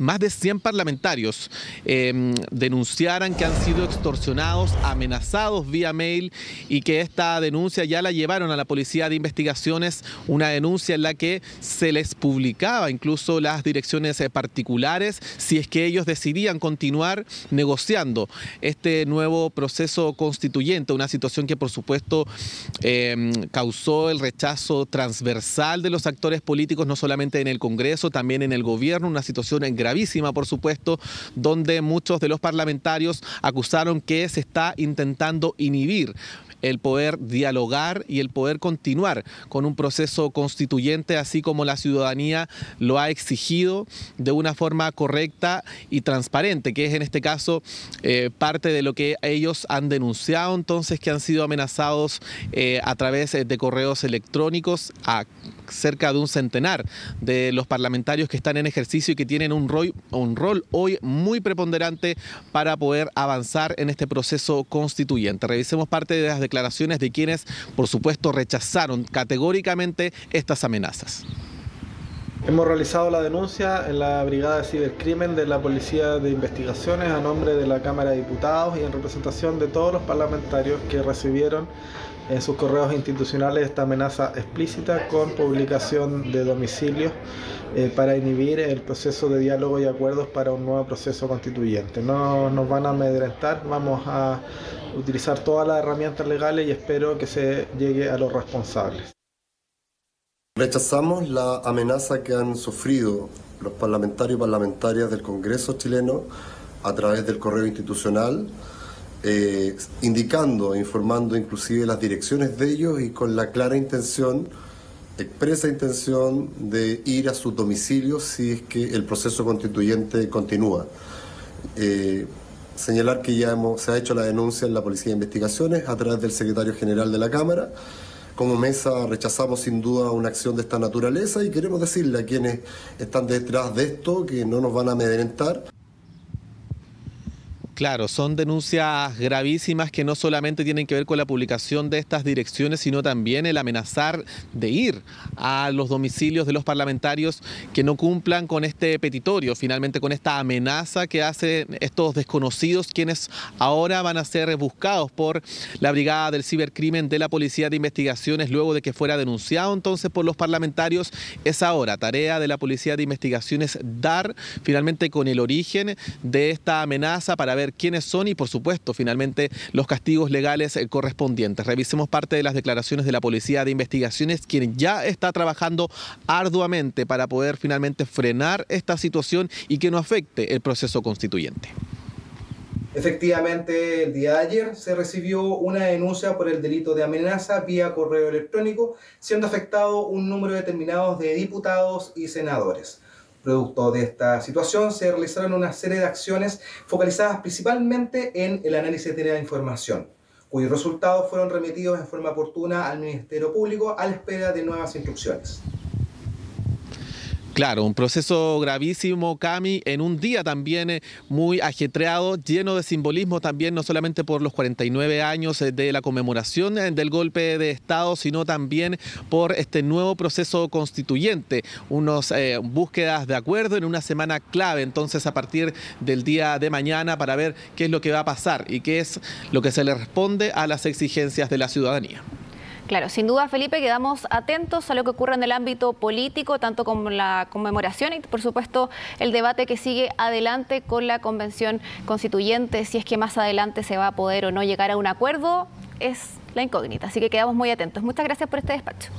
más de 100 parlamentarios denunciaran que han sido extorsionados, amenazados vía mail, y que esta denuncia ya la llevaron a la Policía de Investigaciones, una denuncia en la que se les publicaba incluso las direcciones particulares si es que ellos decidían continuar negociando este nuevo proceso constituyente, una situación que por supuesto causó el rechazo transversal de los actores políticos, no solamente en el Congreso, también en el gobierno, una situación gravísima por supuesto, donde muchos de los parlamentarios acusaron que se está intentando inhibir el poder dialogar y el poder continuar con un proceso constituyente, así como la ciudadanía lo ha exigido de una forma correcta y transparente, que es en este caso parte de lo que ellos han denunciado, entonces, que han sido amenazados a través de correos electrónicos a cerca de un centenar de los parlamentarios que están en ejercicio y que tienen un rol hoy muy preponderante para poder avanzar en este proceso constituyente. Revisemos parte de las declaraciones de quienes, por supuesto, rechazaron categóricamente estas amenazas. Hemos realizado la denuncia en la Brigada de Cibercrimen de la Policía de Investigaciones a nombre de la Cámara de Diputados y en representación de todos los parlamentarios que recibieron en sus correos institucionales esta amenaza explícita con publicación de domicilios para inhibir el proceso de diálogo y acuerdos para un nuevo proceso constituyente. No nos van a amedrentar, vamos a utilizar todas las herramientas legales y espero que se llegue a los responsables. Rechazamos la amenaza que han sufrido los parlamentarios y parlamentarias del Congreso chileno a través del correo institucional, indicando e informando inclusive las direcciones de ellos y con la clara intención, expresa intención, de ir a sus domicilios si es que el proceso constituyente continúa. Señalar que ya se ha hecho la denuncia en la Policía de Investigaciones a través del Secretario General de la Cámara. Como mesa rechazamos sin duda una acción de esta naturaleza y queremos decirle a quienes están detrás de esto que no nos van a amedrentar. Claro, son denuncias gravísimas que no solamente tienen que ver con la publicación de estas direcciones, sino también el amenazar de ir a los domicilios de los parlamentarios que no cumplan con este petitorio, finalmente con esta amenaza que hacen estos desconocidos, quienes ahora van a ser buscados por la Brigada del Cibercrimen de la Policía de Investigaciones luego de que fuera denunciado entonces por los parlamentarios. Es ahora tarea de la Policía de Investigaciones dar finalmente con el origen de esta amenaza para ver quiénes son y por supuesto finalmente los castigos legales correspondientes. Revisemos parte de las declaraciones de la Policía de Investigaciones, quien ya está trabajando arduamente para poder finalmente frenar esta situación y que no afecte el proceso constituyente. Efectivamente, el día de ayer se recibió una denuncia por el delito de amenaza vía correo electrónico, siendo afectado un número determinado de diputados y senadores. Producto de esta situación se realizaron una serie de acciones focalizadas principalmente en el análisis de la información, cuyos resultados fueron remitidos en forma oportuna al Ministerio Público a la espera de nuevas instrucciones. Claro, un proceso gravísimo, Cami, en un día también muy ajetreado, lleno de simbolismo también, no solamente por los 49 años de la conmemoración del golpe de Estado, sino también por este nuevo proceso constituyente, unas búsquedas de acuerdo en una semana clave, entonces a partir del día de mañana para ver qué es lo que va a pasar y qué es lo que se le responde a las exigencias de la ciudadanía. Claro, sin duda, Felipe, quedamos atentos a lo que ocurre en el ámbito político, tanto como la conmemoración y, por supuesto, el debate que sigue adelante con la Convención Constituyente, si es que más adelante se va a poder o no llegar a un acuerdo, es la incógnita. Así que quedamos muy atentos. Muchas gracias por este despacho.